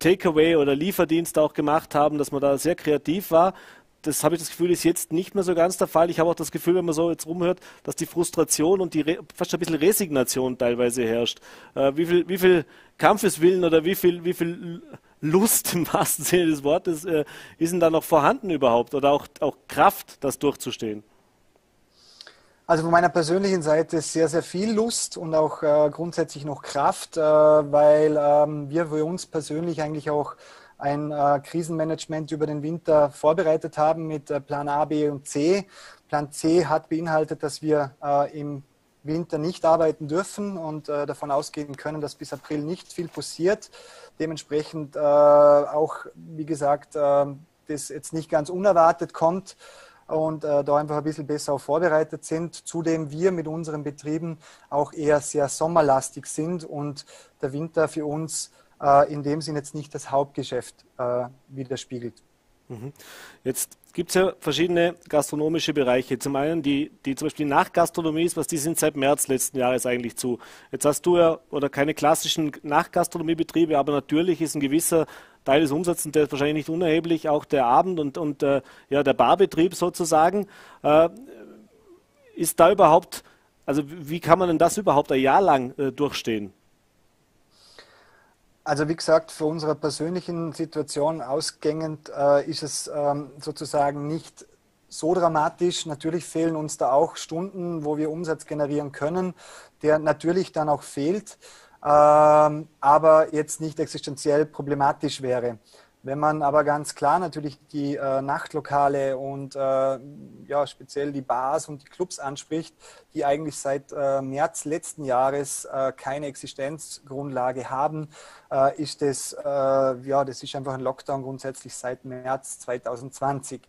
Takeaway oder Lieferdienst auch gemacht haben, dass man da sehr kreativ war. Das habe ich das Gefühl, ist jetzt nicht mehr so ganz der Fall. Ich habe auch das Gefühl, wenn man so jetzt rumhört, dass die Frustration und die fast ein bisschen Resignation teilweise herrscht. Wie viel Kampfeswillen oder wie viel Lust im wahrsten Sinne des Wortes ist denn da noch vorhanden überhaupt oder auch Kraft, das durchzustehen? Also von meiner persönlichen Seite sehr, sehr viel Lust und auch grundsätzlich noch Kraft, weil wir für uns persönlich eigentlich auch ein Krisenmanagement über den Winter vorbereitet haben mit Plan A, B und C. Plan C hat beinhaltet, dass wir im Winter nicht arbeiten dürfen und davon ausgehen können, dass bis April nicht viel passiert. Dementsprechend auch, wie gesagt, das jetzt nicht ganz unerwartet kommt und da einfach ein bisschen besser auch vorbereitet sind. Zudem wir mit unseren Betrieben auch eher sehr sommerlastig sind und der Winter für uns in dem Sinn jetzt nicht das Hauptgeschäft widerspiegelt. Jetzt gibt es ja verschiedene gastronomische Bereiche. Zum einen die zum Beispiel die Nachgastronomie ist, was die sind seit März letzten Jahres eigentlich zu. Jetzt hast du ja oder keine klassischen Nachgastronomiebetriebe, aber natürlich ist ein gewisser Teil des Umsatzes, der ist wahrscheinlich nicht unerheblich, auch der Abend- und ja, der Barbetrieb sozusagen. Ist da überhaupt, also wie kann man denn das überhaupt ein Jahr lang durchstehen? Also wie gesagt, von unserer persönlichen Situation ausgehend ist es sozusagen nicht so dramatisch. Natürlich fehlen uns da auch Stunden, wo wir Umsatz generieren können, der natürlich dann auch fehlt, aber jetzt nicht existenziell problematisch wäre. Wenn man aber ganz klar natürlich die Nachtlokale und ja, speziell die Bars und die Clubs anspricht, die eigentlich seit März letzten Jahres keine Existenzgrundlage haben, ist das, ja, das ist einfach ein Lockdown grundsätzlich seit März 2020.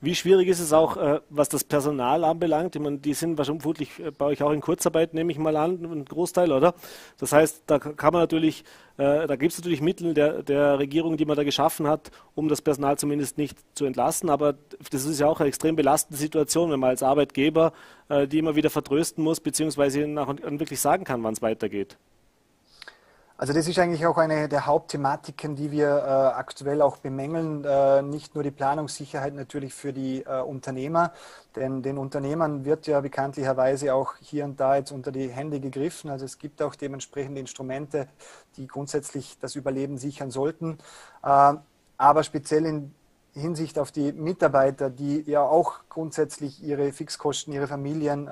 Wie schwierig ist es auch, was das Personal anbelangt? Ich meine, die sind wahrscheinlich vermutlich bei euch auch in Kurzarbeit, nehme ich mal an, ein Großteil, oder? Das heißt, da kann man natürlich, da gibt es natürlich Mittel der Regierung, die man da geschaffen hat, um das Personal zumindest nicht zu entlassen. Aber das ist ja auch eine extrem belastende Situation, wenn man als Arbeitgeber die immer wieder vertrösten muss, beziehungsweise ihnen auch wirklich sagen kann, wann es weitergeht. Also das ist eigentlich auch eine der Hauptthematiken, die wir aktuell auch bemängeln. Nicht nur die Planungssicherheit natürlich für die Unternehmer, denn den Unternehmern wird ja bekanntlicherweise auch hier und da jetzt unter die Hände gegriffen. Also es gibt auch dementsprechende Instrumente, die grundsätzlich das Überleben sichern sollten. Aber speziell in Hinsicht auf die Mitarbeiter, die ja auch grundsätzlich ihre Fixkosten, ihre Familien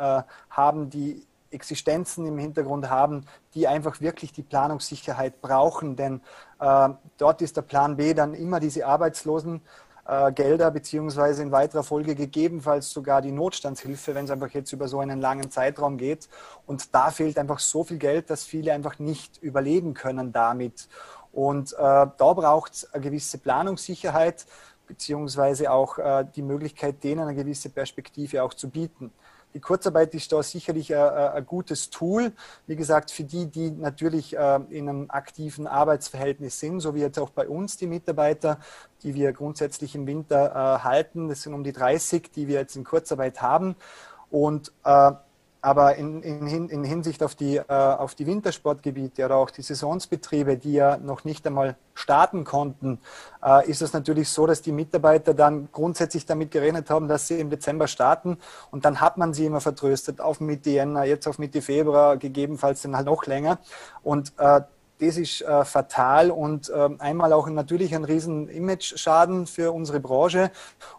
haben, die Existenzen im Hintergrund haben, die einfach wirklich die Planungssicherheit brauchen, denn dort ist der Plan B dann immer diese Arbeitslosen, Gelder beziehungsweise in weiterer Folge gegebenenfalls sogar die Notstandshilfe, wenn es einfach jetzt über so einen langen Zeitraum geht. Und da fehlt einfach so viel Geld, dass viele einfach nicht überleben können damit. Und da braucht es eine gewisse Planungssicherheit beziehungsweise auch die Möglichkeit, denen eine gewisse Perspektive auch zu bieten. Die Kurzarbeit ist da sicherlich ein gutes Tool, wie gesagt, für die, die natürlich in einem aktiven Arbeitsverhältnis sind, so wie jetzt auch bei uns die Mitarbeiter, die wir grundsätzlich im Winter halten. Das sind um die 30, die wir jetzt in Kurzarbeit haben. Und aber in Hinsicht auf die Wintersportgebiete oder auch die Saisonsbetriebe, die ja noch nicht einmal starten konnten, ist es natürlich so, dass die Mitarbeiter dann grundsätzlich damit gerechnet haben, dass sie im Dezember starten. Und dann hat man sie immer vertröstet auf Mitte Jänner, jetzt auf Mitte Februar, gegebenenfalls dann halt noch länger. Und das ist fatal und einmal auch natürlich ein riesen Image-Schaden für unsere Branche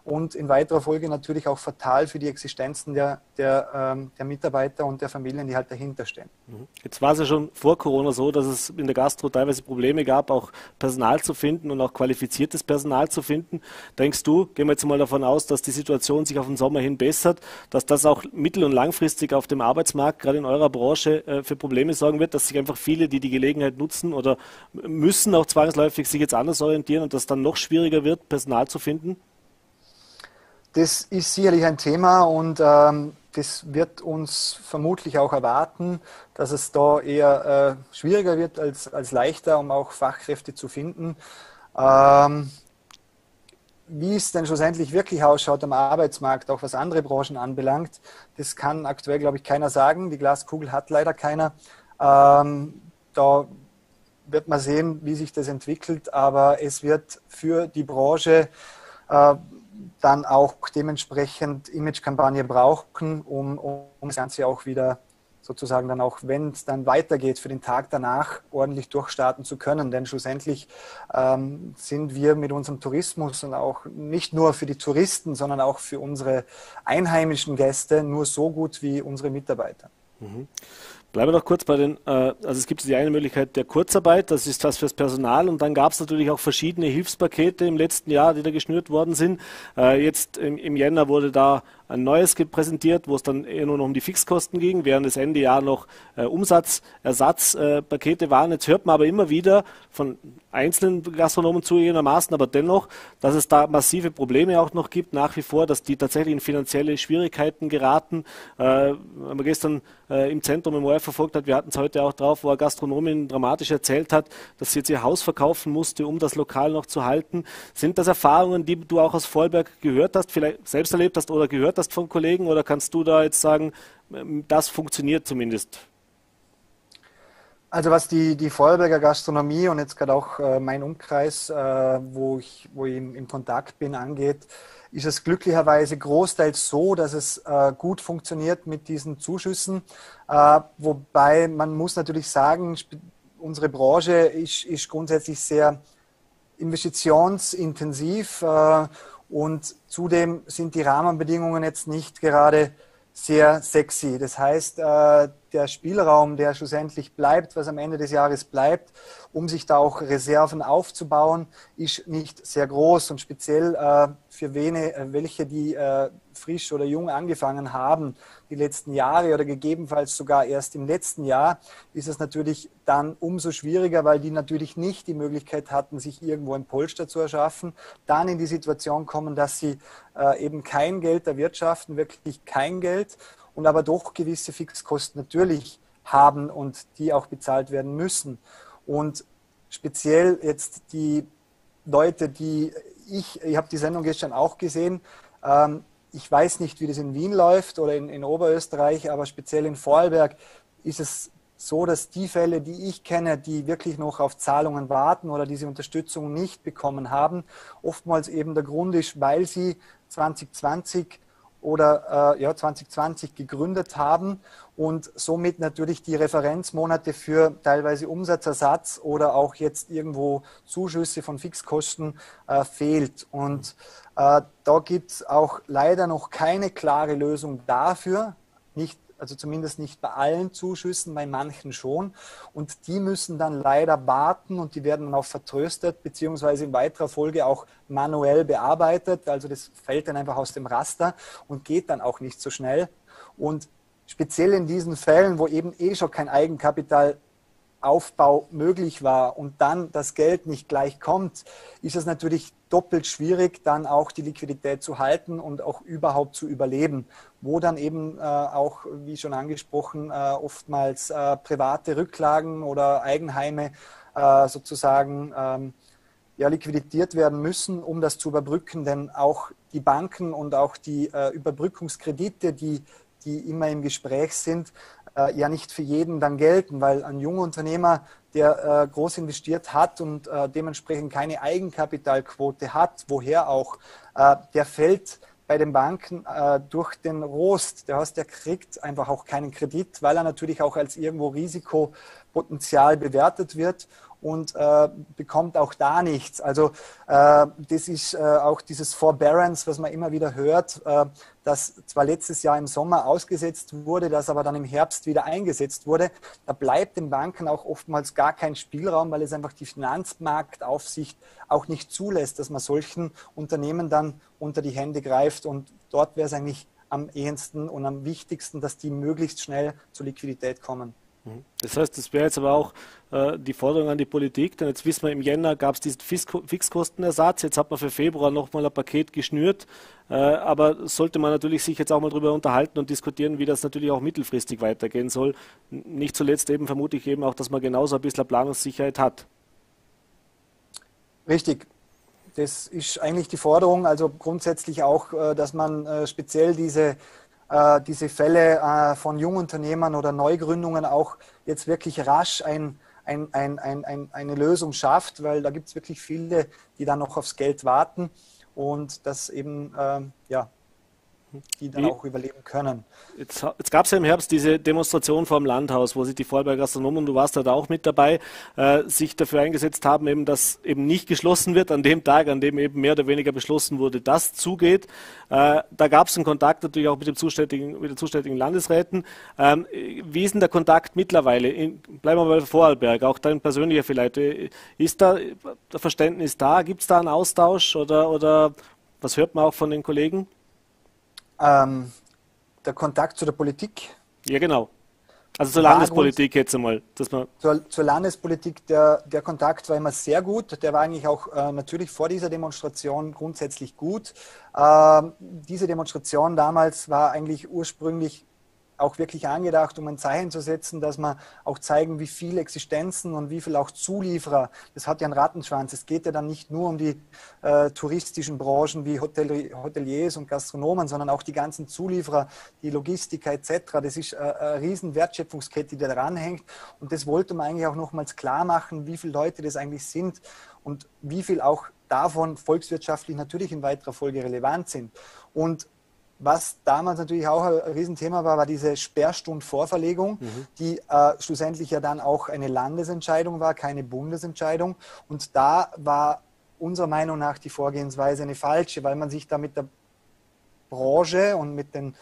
und in weiterer Folge natürlich auch fatal für die Existenzen der Mitarbeiter und der Familien, die halt dahinter stehen. Jetzt war es ja schon vor Corona so, dass es in der Gastro teilweise Probleme gab, auch Personal zu finden und auch qualifiziertes Personal zu finden. Denkst du, gehen wir jetzt mal davon aus, dass die Situation sich auf den Sommer hin bessert, dass das auch mittel- und langfristig auf dem Arbeitsmarkt, gerade in eurer Branche, für Probleme sorgen wird, dass sich einfach viele, die die Gelegenheit nutzen oder müssen auch zwangsläufig sich jetzt anders orientieren und das dann noch schwieriger wird, Personal zu finden? Das ist sicherlich ein Thema und das wird uns vermutlich auch erwarten, dass es da eher schwieriger wird als leichter, um auch Fachkräfte zu finden. Wie es denn schlussendlich wirklich ausschaut am Arbeitsmarkt, auch was andere Branchen anbelangt, das kann aktuell, glaube ich, keiner sagen. Die Glaskugel hat leider keiner. Da wird man sehen, wie sich das entwickelt, aber es wird für die Branche dann auch dementsprechend Imagekampagne brauchen, um das Ganze auch wieder sozusagen dann auch, wenn es dann weitergeht, für den Tag danach ordentlich durchstarten zu können. Denn schlussendlich sind wir mit unserem Tourismus und auch nicht nur für die Touristen, sondern auch für unsere einheimischen Gäste nur so gut wie unsere Mitarbeiter. Mhm. Bleiben wir noch kurz bei den, also es gibt die eine Möglichkeit der Kurzarbeit, das ist das fürs Personal und dann gab es natürlich auch verschiedene Hilfspakete im letzten Jahr, die da geschnürt worden sind. Jetzt im Jänner wurde da ein neues präsentiert, wo es dann eher nur noch um die Fixkosten ging, während das Ende Jahr noch Umsatzersatzpakete waren. Jetzt hört man aber immer wieder von einzelnen Gastronomen zugegebenermaßen, aber dennoch, dass es da massive Probleme auch noch gibt, nach wie vor, dass die tatsächlich in finanzielle Schwierigkeiten geraten. Wenn man gestern im Zentrum im ORF verfolgt hat, wir hatten es heute auch drauf, wo eine Gastronomin dramatisch erzählt hat, dass sie jetzt ihr Haus verkaufen musste, um das Lokal noch zu halten. Sind das Erfahrungen, die du auch aus Vorarlberg gehört hast, vielleicht selbst erlebt hast oder gehört hast von Kollegen, oder kannst du da jetzt sagen, das funktioniert zumindest? Also was die Vorarlberger Gastronomie und jetzt gerade auch mein Umkreis, wo ich im Kontakt bin, angeht, ist es glücklicherweise großteils so, dass es gut funktioniert mit diesen Zuschüssen. Wobei man muss natürlich sagen, unsere Branche ist grundsätzlich sehr investitionsintensiv und zudem sind die Rahmenbedingungen jetzt nicht gerade sehr sexy. Das heißt, der Spielraum, der schlussendlich bleibt, was am Ende des Jahres bleibt, um sich da auch Reserven aufzubauen, ist nicht sehr groß. Und speziell für welche, die frisch oder jung angefangen haben, die letzten Jahre oder gegebenenfalls sogar erst im letzten Jahr, ist es natürlich dann umso schwieriger, weil die natürlich nicht die Möglichkeit hatten, sich irgendwo ein Polster zu erschaffen, dann in die Situation kommen, dass sie eben kein Geld erwirtschaften, wirklich kein Geld, und aber doch gewisse Fixkosten natürlich haben und die auch bezahlt werden müssen. Und speziell jetzt die Leute, ich habe die Sendung gestern auch gesehen, ich weiß nicht, wie das in Wien läuft oder in Oberösterreich, aber speziell in Vorarlberg ist es so, dass die Fälle, die ich kenne, die wirklich noch auf Zahlungen warten oder diese Unterstützung nicht bekommen haben, oftmals eben der Grund ist, weil sie 2020 gegründet haben und somit natürlich die Referenzmonate für teilweise Umsatzersatz oder auch jetzt irgendwo Zuschüsse von Fixkosten fehlt. Und da gibt es auch leider noch keine klare Lösung dafür, nicht also zumindest nicht bei allen Zuschüssen, bei manchen schon. Und die müssen dann leider warten und die werden dann auch vertröstet, beziehungsweise in weiterer Folge auch manuell bearbeitet. Also das fällt dann einfach aus dem Raster und geht dann auch nicht so schnell. Und speziell in diesen Fällen, wo eben eh schon kein Eigenkapitalaufbau möglich war und dann das Geld nicht gleich kommt, ist es natürlich doppelt schwierig, dann auch die Liquidität zu halten und auch überhaupt zu überleben, wo dann eben auch, wie schon angesprochen, oftmals private Rücklagen oder Eigenheime sozusagen ja, liquidiert werden müssen, um das zu überbrücken, denn auch die Banken und auch die Überbrückungskredite, die immer im Gespräch sind, ja nicht für jeden dann gelten, weil ein junger Unternehmer, der groß investiert hat und dementsprechend keine Eigenkapitalquote hat, woher auch, der fällt bei den Banken durch den Rost. Das heißt, der kriegt einfach auch keinen Kredit, weil er natürlich auch als irgendwo Risikopotenzial bewertet wird und bekommt auch da nichts. Also das ist auch dieses Forbearance, was man immer wieder hört, das zwar letztes Jahr im Sommer ausgesetzt wurde, das aber dann im Herbst wieder eingesetzt wurde. Da bleibt den Banken auch oftmals gar kein Spielraum, weil es einfach die Finanzmarktaufsicht auch nicht zulässt, dass man solchen Unternehmen dann unter die Hände greift. Und dort wäre es eigentlich am ehesten und am wichtigsten, dass die möglichst schnell zur Liquidität kommen. Das heißt, das wäre jetzt aber auch die Forderung an die Politik, denn jetzt wissen wir, im Jänner gab es diesen Fixkostenersatz, jetzt hat man für Februar nochmal ein Paket geschnürt, aber sollte man natürlich sich jetzt auch mal darüber unterhalten und diskutieren, wie das natürlich auch mittelfristig weitergehen soll. Nicht zuletzt eben vermute ich eben auch, dass man genauso ein bisschen Planungssicherheit hat. Richtig. Das ist eigentlich die Forderung, also grundsätzlich auch, dass man speziell diese Fälle von Jungunternehmern oder Neugründungen auch jetzt wirklich rasch eine Lösung schafft, weil da gibt es wirklich viele, die dann noch aufs Geld warten und das eben, ja, die dann auch überleben können. Jetzt gab es ja im Herbst diese Demonstration vor dem Landhaus, wo sich die Vorarlberger Gastronomen, und du warst da auch mit dabei, sich dafür eingesetzt haben, eben, dass eben nicht geschlossen wird an dem Tag, an dem eben mehr oder weniger beschlossen wurde, dass zugeht. Da gab es einen Kontakt natürlich auch mit den zuständigen Landesräten. Wie ist denn der Kontakt mittlerweile? Bleiben wir bei Vorarlberg, auch dein persönlicher vielleicht. Ist da Verständnis da? Gibt es da einen Austausch oder was hört man auch von den Kollegen? Der Kontakt zu der Politik? Ja, genau. Also zur Landespolitik jetzt einmal. Dass man zur Landespolitik, der Kontakt war immer sehr gut. Der war eigentlich auch natürlich vor dieser Demonstration grundsätzlich gut. Diese Demonstration damals war eigentlich ursprünglich auch wirklich angedacht, um ein Zeichen zu setzen, dass man auch zeigen, wie viele Existenzen und wie viel auch Zulieferer, das hat ja einen Rattenschwanz, es geht ja dann nicht nur um die touristischen Branchen wie Hoteliers und Gastronomen, sondern auch die ganzen Zulieferer, die Logistiker etc. Das ist eine riesen Wertschöpfungskette, die da dranhängt und das wollte man eigentlich auch nochmals klar machen, wie viele Leute das eigentlich sind und wie viel auch davon volkswirtschaftlich natürlich in weiterer Folge relevant sind. Und was damals natürlich auch ein Riesenthema war, war diese Sperrstundvorverlegung, die schlussendlich ja dann auch eine Landesentscheidung war, keine Bundesentscheidung. Und da war unserer Meinung nach die Vorgehensweise eine falsche, weil man sich da mit der Branche und mit den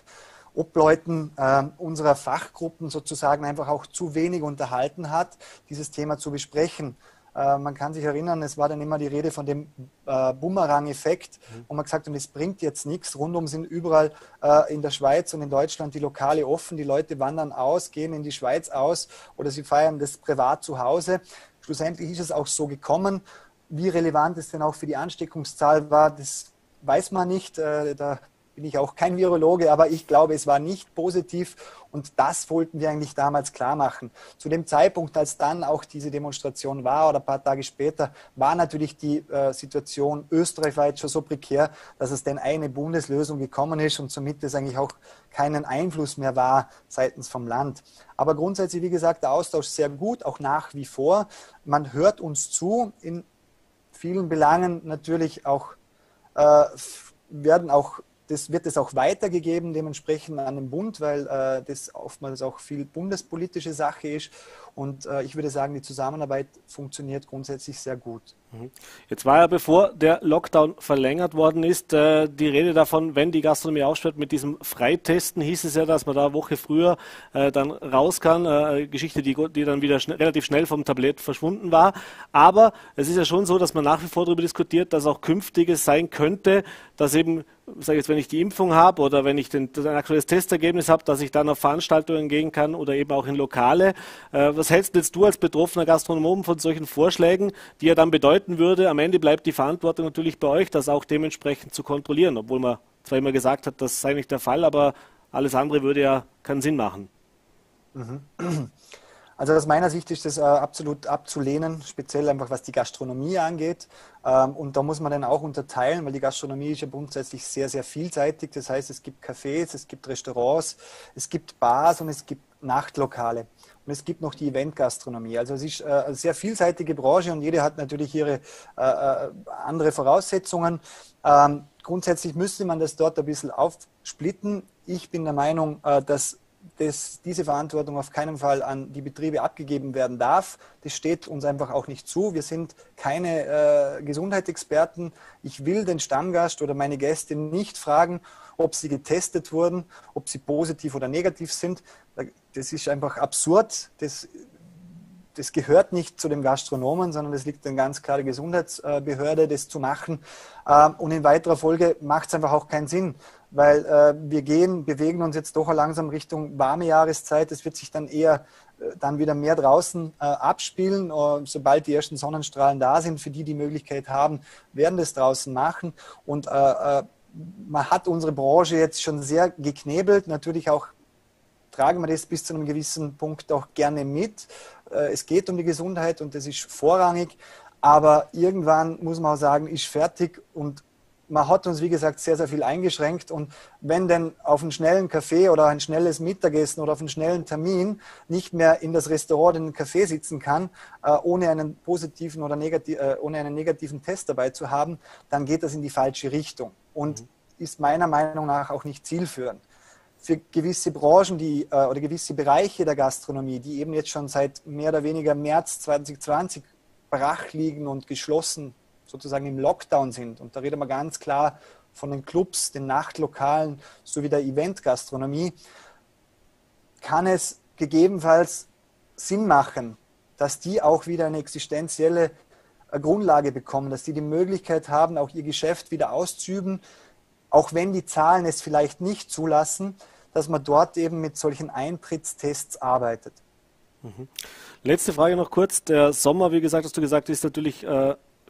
Obleuten unserer Fachgruppen sozusagen einfach auch zu wenig unterhalten hat, dieses Thema zu besprechen. Man kann sich erinnern, es war dann immer die Rede von dem Bumerang-Effekt, wo man gesagt hat, das bringt jetzt nichts. Rundum sind überall in der Schweiz und in Deutschland die Lokale offen, die Leute wandern aus, gehen in die Schweiz aus oder sie feiern das privat zu Hause. Schlussendlich ist es auch so gekommen. Wie relevant es denn auch für die Ansteckungszahl war, das weiß man nicht. Da bin ich auch kein Virologe, aber ich glaube, es war nicht positiv und das wollten wir eigentlich damals klar machen. Zu dem Zeitpunkt, als dann auch diese Demonstration war oder ein paar Tage später, war natürlich die Situation österreichweit schon so prekär, dass es denn eine Bundeslösung gekommen ist und somit es eigentlich auch keinen Einfluss mehr war seitens vom Land. Aber grundsätzlich, wie gesagt, der Austausch sehr gut, auch nach wie vor. Man hört uns zu, in vielen Belangen natürlich auch, wird es auch weitergegeben, dementsprechend an den Bund, weil das oftmals auch viel bundespolitische Sache ist. Und ich würde sagen, die Zusammenarbeit funktioniert grundsätzlich sehr gut. Jetzt war ja, bevor der Lockdown verlängert worden ist, die Rede davon, wenn die Gastronomie aufsperrt, mit diesem Freitesten hieß es ja, dass man da eine Woche früher dann raus kann. Geschichte, die dann wieder relativ schnell vom Tablett verschwunden war. Aber es ist ja schon so, dass man nach wie vor darüber diskutiert, dass auch Künftiges sein könnte, dass eben, sage ich jetzt, wenn ich die Impfung habe oder wenn ich ein aktuelles Testergebnis habe, dass ich dann auf Veranstaltungen gehen kann oder eben auch in Lokale. Was hältst jetzt du als betroffener Gastronom von solchen Vorschlägen, die ja dann bedeuten würde, am Ende bleibt die Verantwortung natürlich bei euch, das auch dementsprechend zu kontrollieren, obwohl man zwar immer gesagt hat, das sei nicht der Fall, aber alles andere würde ja keinen Sinn machen. Also aus meiner Sicht ist das absolut abzulehnen, speziell einfach was die Gastronomie angeht. Und da muss man dann auch unterteilen, weil die Gastronomie ist ja grundsätzlich sehr, sehr vielseitig. Das heißt, es gibt Cafés, es gibt Restaurants, es gibt Bars und es gibt Nachtlokale. Und es gibt noch die Eventgastronomie. Also es ist eine sehr vielseitige Branche und jede hat natürlich ihre andere Voraussetzungen. Grundsätzlich müsste man das dort ein bisschen aufsplitten. Ich bin der Meinung, dass diese Verantwortung auf keinen Fall an die Betriebe abgegeben werden darf. Das steht uns einfach auch nicht zu. Wir sind keine Gesundheitsexperten. Ich will den Stammgast oder meine Gäste nicht fragen, ob sie getestet wurden, ob sie positiv oder negativ sind. Das ist einfach absurd. Das gehört nicht zu dem Gastronomen, sondern es liegt an ganz klar der Gesundheitsbehörde, das zu machen. Und in weiterer Folge macht es einfach auch keinen Sinn, weil wir bewegen uns jetzt doch langsam Richtung warme Jahreszeit. Es wird sich dann eher dann wieder mehr draußen abspielen. Sobald die ersten Sonnenstrahlen da sind, für die Möglichkeit haben, werden das draußen machen. Und man hat unsere Branche jetzt schon sehr geknebelt. Natürlich auch tragen wir das bis zu einem gewissen Punkt auch gerne mit. Es geht um die Gesundheit und das ist vorrangig. Aber irgendwann muss man auch sagen, ist fertig und man hat uns, wie gesagt, sehr, sehr viel eingeschränkt und wenn denn auf einen schnellen Kaffee oder ein schnelles Mittagessen oder auf einen schnellen Termin nicht mehr in das Restaurant in den Kaffee sitzen kann, ohne einen positiven oder ohne einen negativen Test dabei zu haben, dann geht das in die falsche Richtung und ist meiner Meinung nach auch nicht zielführend. Für gewisse Branchen oder gewisse Bereiche der Gastronomie, die eben jetzt schon seit mehr oder weniger März 2020 brach liegen und geschlossen sozusagen im Lockdown sind. Und da reden wir ganz klar von den Clubs, den Nachtlokalen sowie der Eventgastronomie. Kann es gegebenenfalls Sinn machen, dass die auch wieder eine existenzielle Grundlage bekommen, dass die Möglichkeit haben, auch ihr Geschäft wieder auszuüben, auch wenn die Zahlen es vielleicht nicht zulassen, dass man dort eben mit solchen Eintrittstests arbeitet. Letzte Frage noch kurz. Der Sommer, wie gesagt, hast du gesagt, ist natürlich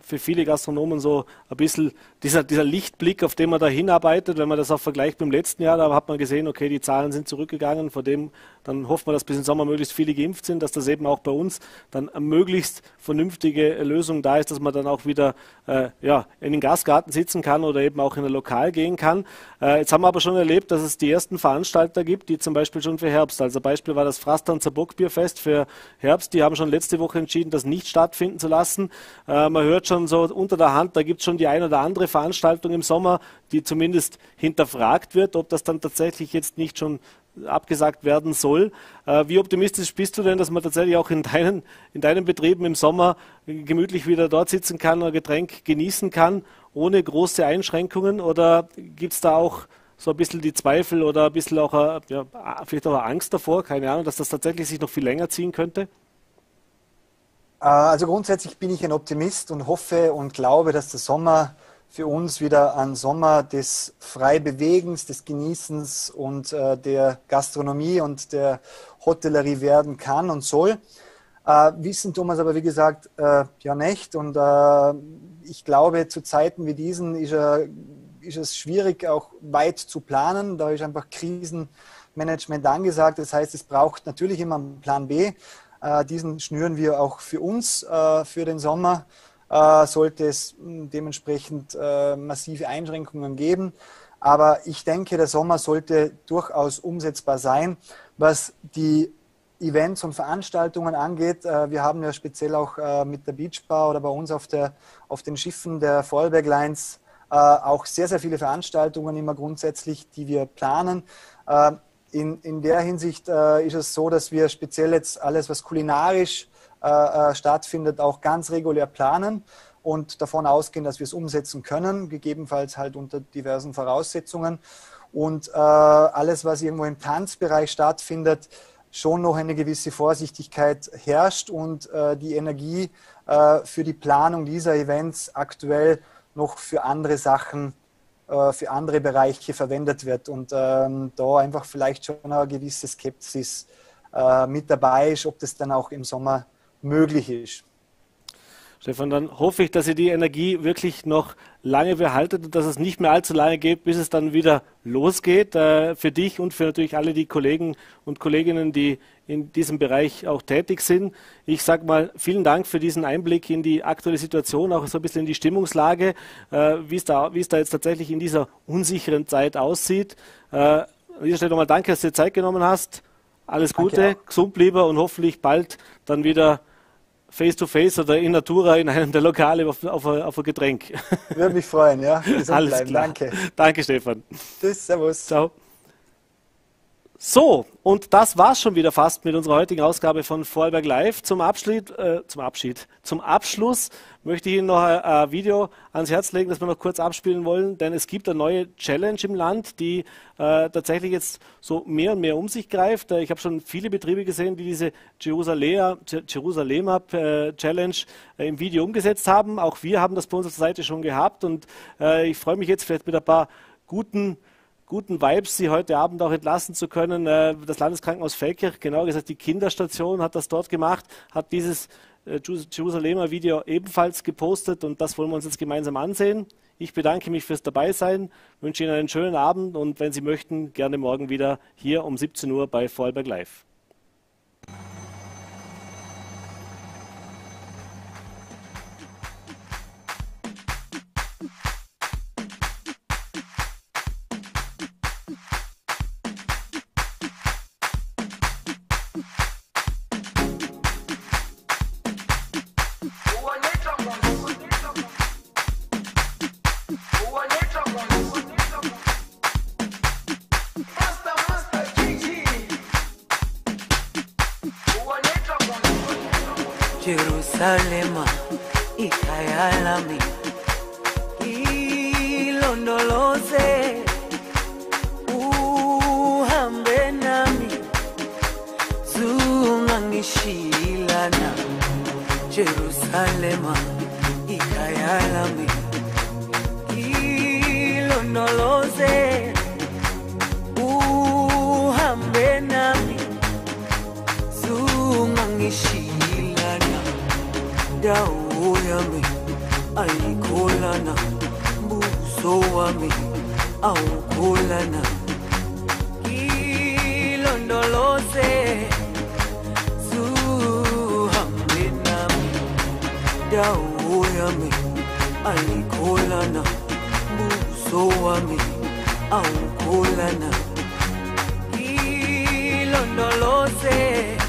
für viele Gastronomen so ein bisschen dieser Lichtblick, auf den man da hinarbeitet. Wenn man das auch vergleicht mit dem letzten Jahr, da hat man gesehen, okay, die Zahlen sind zurückgegangen. Vor dem dann hofft man, dass bis im Sommer möglichst viele geimpft sind, dass das eben auch bei uns dann eine möglichst vernünftige Lösung da ist, dass man dann auch wieder in den Gastgarten sitzen kann oder eben auch in ein Lokal gehen kann. Jetzt haben wir aber schon erlebt, dass es die ersten Veranstalter gibt, die zum Beispiel schon für Herbst, also Beispiel war das Frastanzer Bockbierfest für Herbst, die haben schon letzte Woche entschieden, das nicht stattfinden zu lassen. Man hört schon, so unter der Hand, da gibt es schon die ein oder andere Veranstaltung im Sommer, die zumindest hinterfragt wird, ob das dann tatsächlich jetzt nicht schon abgesagt werden soll. Wie optimistisch bist du denn, dass man tatsächlich auch in deinen Betrieben im Sommer gemütlich wieder dort sitzen kann und ein Getränk genießen kann, ohne große Einschränkungen? Oder gibt es da auch so ein bisschen die Zweifel oder ein bisschen auch vielleicht auch eine Angst davor, keine Ahnung, dass das tatsächlich sich noch viel länger ziehen könnte? Also grundsätzlich bin ich ein Optimist und hoffe und glaube, dass der Sommer für uns wieder ein Sommer des Freibewegens, des Genießens und der Gastronomie und der Hotellerie werden kann und soll. Wissen tun wir es aber, wie gesagt, ja nicht. Und ich glaube, zu Zeiten wie diesen ist es schwierig, auch weit zu planen. Da ist einfach Krisenmanagement angesagt. Das heißt, es braucht natürlich immer einen Plan B. Diesen schnüren wir auch für uns für den Sommer, sollte es dementsprechend massive Einschränkungen geben. Aber ich denke, der Sommer sollte durchaus umsetzbar sein, was die Events und Veranstaltungen angeht. Wir haben ja speziell auch mit der Beachbar oder bei uns auf den Schiffen der Vorarlberg Lines auch sehr, sehr viele Veranstaltungen immer grundsätzlich, die wir planen. In der Hinsicht ist es so, dass wir speziell jetzt alles, was kulinarisch stattfindet, auch ganz regulär planen und davon ausgehen, dass wir es umsetzen können, gegebenenfalls halt unter diversen Voraussetzungen. Und alles, was irgendwo im Tanzbereich stattfindet, schon noch eine gewisse Vorsichtigkeit herrscht und die Energie für die Planung dieser Events aktuell noch für andere Sachen, für andere Bereiche verwendet wird und da einfach vielleicht schon eine gewisse Skepsis mit dabei ist, ob das dann auch im Sommer möglich ist. Stefan, dann hoffe ich, dass ihr die Energie wirklich noch lange behaltet und dass es nicht mehr allzu lange geht, bis es dann wieder losgeht. Für dich und für natürlich alle die Kollegen und Kolleginnen, die in diesem Bereich auch tätig sind. Ich sage mal, vielen Dank für diesen Einblick in die aktuelle Situation, auch so ein bisschen in die Stimmungslage, wie es da jetzt tatsächlich in dieser unsicheren Zeit aussieht. An dieser Stelle nochmal danke, dass du dir Zeit genommen hast. Alles Gute, gesund bleiben und hoffentlich bald dann wieder Face-to-Face oder in Natura in einem der Lokale auf ein Getränk. Würde mich freuen, ja. Alles klar. Danke. Danke, Stefan. Tschüss, servus. Ciao. So, und das war's schon wieder fast mit unserer heutigen Ausgabe von Vorarlberg Live. Zum Abschluss möchte ich Ihnen noch ein Video ans Herz legen, das wir noch kurz abspielen wollen, denn es gibt eine neue Challenge im Land, die tatsächlich jetzt so mehr und mehr um sich greift. Ich habe schon viele Betriebe gesehen, die diese Jerusalema Challenge im Video umgesetzt haben. Auch wir haben das bei uns auf der Seite schon gehabt und ich freue mich jetzt vielleicht mit ein paar guten Vibes, sie heute Abend auch entlassen zu können. Das Landeskrankenhaus Feldkirch, genau gesagt die Kinderstation, hat das dort gemacht, hat dieses Jerusalemer Video ebenfalls gepostet und das wollen wir uns jetzt gemeinsam ansehen. Ich bedanke mich fürs Dabeisein, wünsche Ihnen einen schönen Abend und wenn Sie möchten, gerne morgen wieder hier um 17 Uhr bei Vorarlberg Live. Jerusalema, ikayalami, ilondoloze, uhambe nami, zungangishilana. Jerusalema, ikayalami, ilondoloze, uhambe nami, zungangishilana. Dawo yami aikolana, buso wami aukolana. Ilondoloze zuhambe nami. Dawo yami aikolana, buso wami aukolana. Ilondoloze